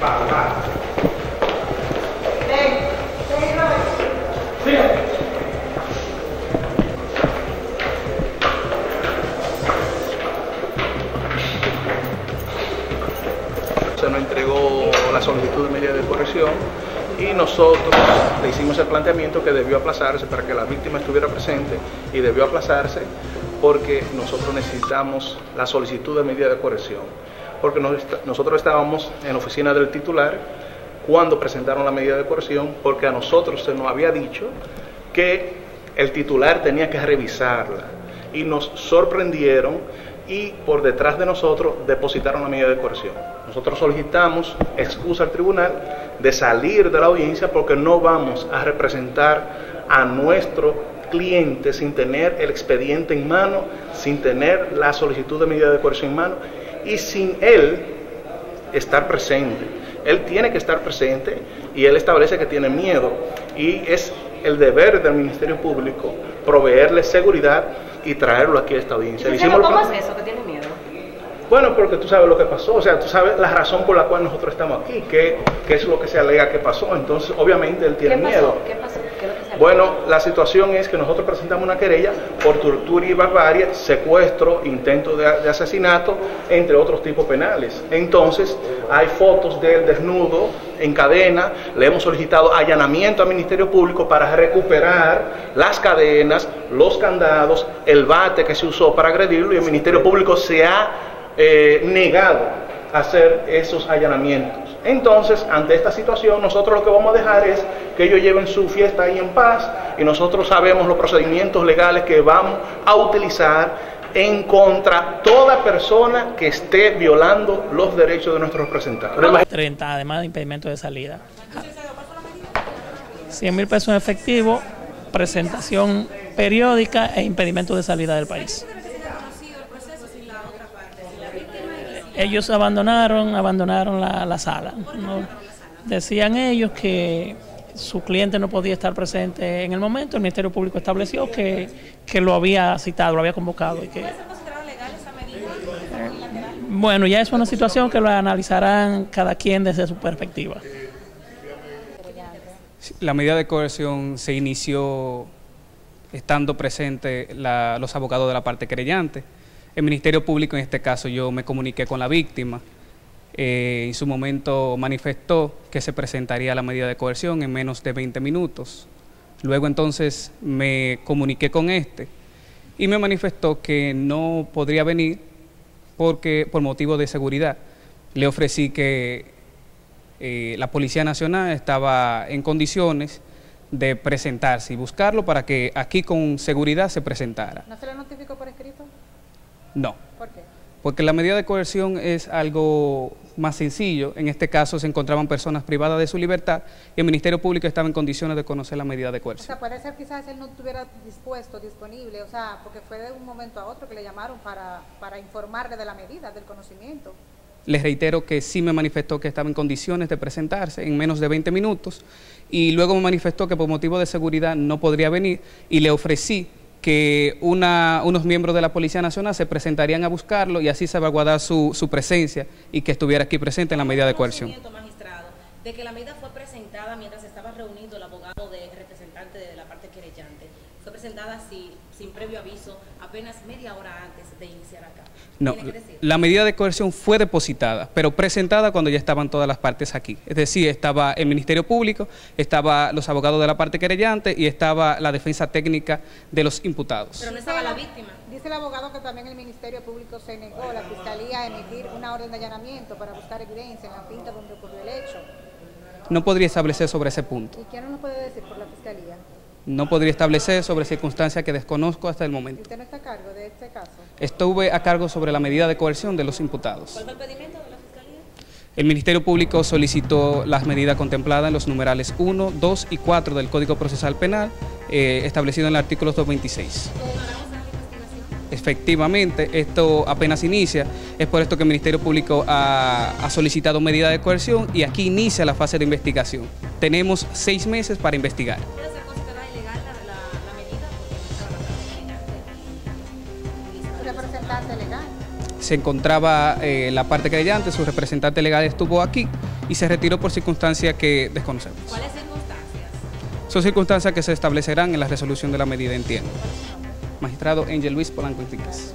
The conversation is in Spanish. Se nos entregó la solicitud de medida de coerción y nosotros le hicimos el planteamiento que debió aplazarse para que la víctima estuviera presente, y debió aplazarse porque nosotros necesitamos la solicitud de medida de coerción, porque nosotros estábamos en la oficina del titular cuando presentaron la medida de coerción, porque a nosotros se nos había dicho que el titular tenía que revisarla y nos sorprendieron y por detrás de nosotros depositaron la medida de coerción. Nosotros solicitamos excusa al tribunal de salir de la audiencia porque no vamos a representar a nuestro cliente sin tener el expediente en mano, sin tener la solicitud de medida de coerción en mano y sin él estar presente. Él tiene que estar presente y él establece que tiene miedo, y es el deber del Ministerio Público proveerle seguridad y traerlo aquí a esta audiencia. ¿Cómo es eso que tiene miedo? Bueno, porque tú sabes lo que pasó, o sea, tú sabes la razón por la cual nosotros estamos aquí, qué es lo que se alega que pasó. Entonces, obviamente, él tiene miedo. ¿Qué pasó? ¿Qué es lo que se alega? Bueno, la situación es que nosotros presentamos una querella por tortura y barbarie, secuestro, intento de asesinato, entre otros tipos penales. Entonces, hay fotos de él desnudo, en cadena. Le hemos solicitado allanamiento al Ministerio Público para recuperar las cadenas, los candados, el bate que se usó para agredirlo, y el Ministerio Público se ha negado a hacer esos allanamientos. Entonces, ante esta situación, nosotros lo que vamos a dejar es que ellos lleven su fiesta ahí en paz, y nosotros sabemos los procedimientos legales que vamos a utilizar en contra toda persona que esté violando los derechos de nuestros representantes. 30, además de impedimento de salida. 100.000 pesos en efectivo, presentación periódica e impedimento de salida del país. Ellos abandonaron la sala, ¿no? Decían ellos que su cliente no podía estar presente en el momento. El Ministerio Público estableció que lo había citado, lo había convocado. Y que, bueno, ya es una situación que lo analizarán cada quien desde su perspectiva. La medida de coerción se inició estando presentes los abogados de la parte querellante. El Ministerio Público, en este caso, yo me comuniqué con la víctima. En su momento manifestó que se presentaría la medida de coerción en menos de 20 minutos. Luego entonces me comuniqué con y me manifestó que no podría venir porque por motivo de seguridad. Le ofrecí que la Policía Nacional estaba en condiciones de presentarse y buscarlo para que aquí con seguridad se presentara. ¿No se le notificó por escrito? No. ¿Por qué? Porque la medida de coerción es algo más sencillo. En este caso se encontraban personas privadas de su libertad y el Ministerio Público estaba en condiciones de conocer la medida de coerción. O sea, puede ser quizás él no estuviera dispuesto, disponible, o sea, porque fue de un momento a otro que le llamaron para informarle de la medida, del conocimiento. Les reitero que sí me manifestó que estaba en condiciones de presentarse en menos de 20 minutos y luego me manifestó que por motivo de seguridad no podría venir, y le ofrecí que unos miembros de la Policía Nacional se presentarían a buscarlo y así salvaguardar su presencia y que estuviera aquí presente en la medida de coerción. Magistrado, de que la medida fue presentada mientras estaba reunido el abogado de representante de la parte querellante. Fue presentada así, sin previo aviso, apenas media hora antes de iniciar acá. No, la medida de coerción fue depositada, pero presentada cuando ya estaban todas las partes aquí. Es decir, estaba el Ministerio Público, estaban los abogados de la parte querellante y estaba la defensa técnica de los imputados. Pero no estaba la víctima. Dice el abogado que también el Ministerio Público se negó, la Fiscalía, a emitir una orden de allanamiento para buscar evidencia en la finca donde ocurrió el hecho. No podría establecer sobre ese punto. ¿Y qué no nos puede decir por la Fiscalía? No podría establecer sobre circunstancias que desconozco hasta el momento. ¿Usted no está a cargo de este caso? Estuve a cargo sobre la medida de coerción de los imputados. ¿Cuál fue el pedimento de la Fiscalía? El Ministerio Público solicitó las medidas contempladas en los numerales 1, 2 y 4 del Código Procesal Penal, establecido en el artículo 226. Efectivamente, esto apenas inicia, es por esto que el Ministerio Público ha solicitado medidas de coerción y aquí inicia la fase de investigación. Tenemos 6 meses para investigar. se encontraba la parte creyente, su representante legal estuvo aquí y se retiró por circunstancias que desconocemos. ¿Cuáles circunstancias? Son circunstancias que se establecerán en la resolución de la medida, entiendo. Magistrado Ángel Luis Polanco Enríquez.